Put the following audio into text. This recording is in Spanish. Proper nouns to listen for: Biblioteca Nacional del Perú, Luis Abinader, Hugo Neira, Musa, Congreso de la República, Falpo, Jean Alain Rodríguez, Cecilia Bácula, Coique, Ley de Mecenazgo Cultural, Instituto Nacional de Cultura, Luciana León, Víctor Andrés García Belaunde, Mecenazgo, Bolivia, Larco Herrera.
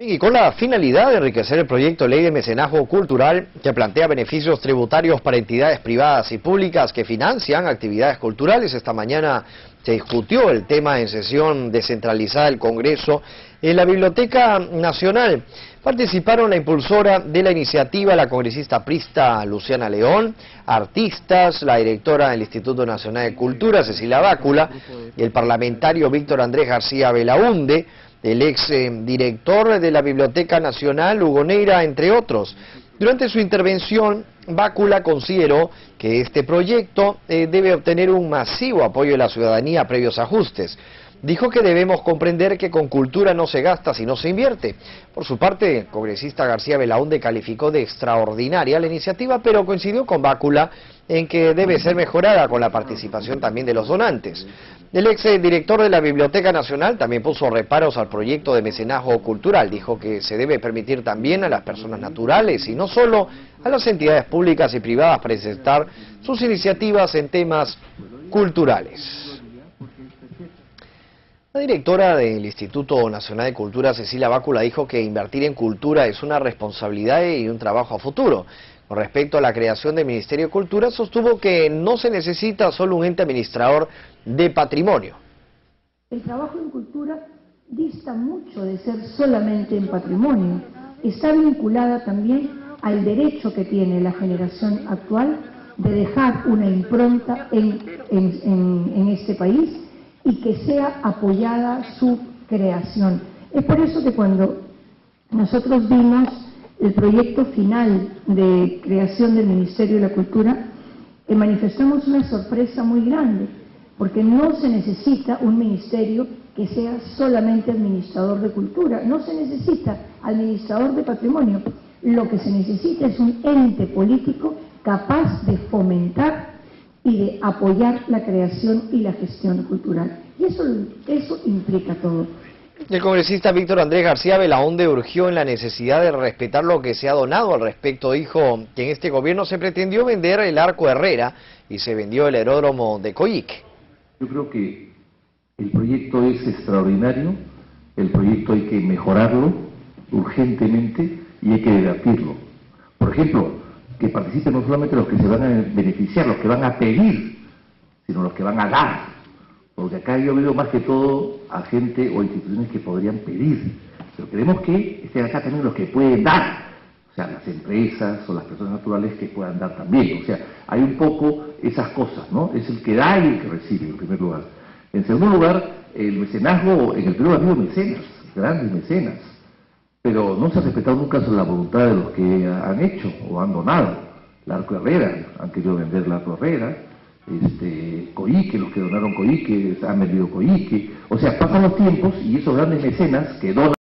Y con la finalidad de enriquecer el proyecto de Ley de Mecenazgo Cultural, que plantea beneficios tributarios para entidades privadas y públicas que financian actividades culturales, esta mañana se discutió el tema en sesión descentralizada del Congreso en la Biblioteca Nacional. Participaron la impulsora de la iniciativa, la congresista aprista Luciana León, artistas, la directora del Instituto Nacional de Cultura, Cecilia Bácula, y el parlamentario Víctor Andrés García Belaunde, el exdirector de la Biblioteca Nacional, Hugo Neira, entre otros. Durante su intervención, Bácula consideró que este proyecto debe obtener un masivo apoyo de la ciudadanía a previos ajustes. Dijo que debemos comprender que con cultura no se gasta sino se invierte. Por su parte, el congresista García Belaunde calificó de extraordinaria la iniciativa, pero coincidió con Bácula en que debe ser mejorada con la participación también de los donantes. El exdirector de la Biblioteca Nacional también puso reparos al proyecto de mecenazgo cultural. Dijo que se debe permitir también a las personas naturales y no solo a las entidades públicas y privadas presentar sus iniciativas en temas culturales. La directora del Instituto Nacional de Cultura, Cecilia Bácula, dijo que invertir en cultura es una responsabilidad y un trabajo a futuro. Con respecto a la creación del Ministerio de Cultura, sostuvo que no se necesita solo un ente administrador de patrimonio. El trabajo en cultura dista mucho de ser solamente en patrimonio. Está vinculada también al derecho que tiene la generación actual de dejar una impronta en este país, y que sea apoyada su creación. Es por eso que cuando nosotros vimos el proyecto final de creación del Ministerio de la Cultura, manifestamos una sorpresa muy grande, porque no se necesita un ministerio que sea solamente administrador de cultura, no se necesita administrador de patrimonio, lo que se necesita es un ente político capaz de fomentar y de apoyar la creación y la gestión cultural. Y eso implica todo. El congresista Víctor Andrés García Belaunde urgió en la necesidad de respetar lo que se ha donado al respecto. Dijo que en este gobierno se pretendió vender el Larco Herrera y se vendió el aeródromo de Coique. Yo creo que el proyecto es extraordinario, el proyecto hay que mejorarlo urgentemente y hay que debatirlo. Por ejemplo, que participen no solamente los que se van a beneficiar, los que van a pedir, sino los que van a dar. Porque acá yo veo más que todo a gente o instituciones que podrían pedir. Pero queremos que estén acá también los que pueden dar. O sea, las empresas o las personas naturales que puedan dar también. O sea, hay un poco esas cosas, ¿no? Es el que da y el que recibe, en primer lugar. En segundo lugar, el mecenazgo, en el Perú ha habido mecenas, grandes mecenas, pero no se ha respetado nunca sobre la voluntad de los que han hecho o han donado. Larco Herrera, han querido vender Larco Herrera, Coique, los que donaron Coique, han vendido Coique. O sea, pasan los tiempos y esos grandes mecenas que donan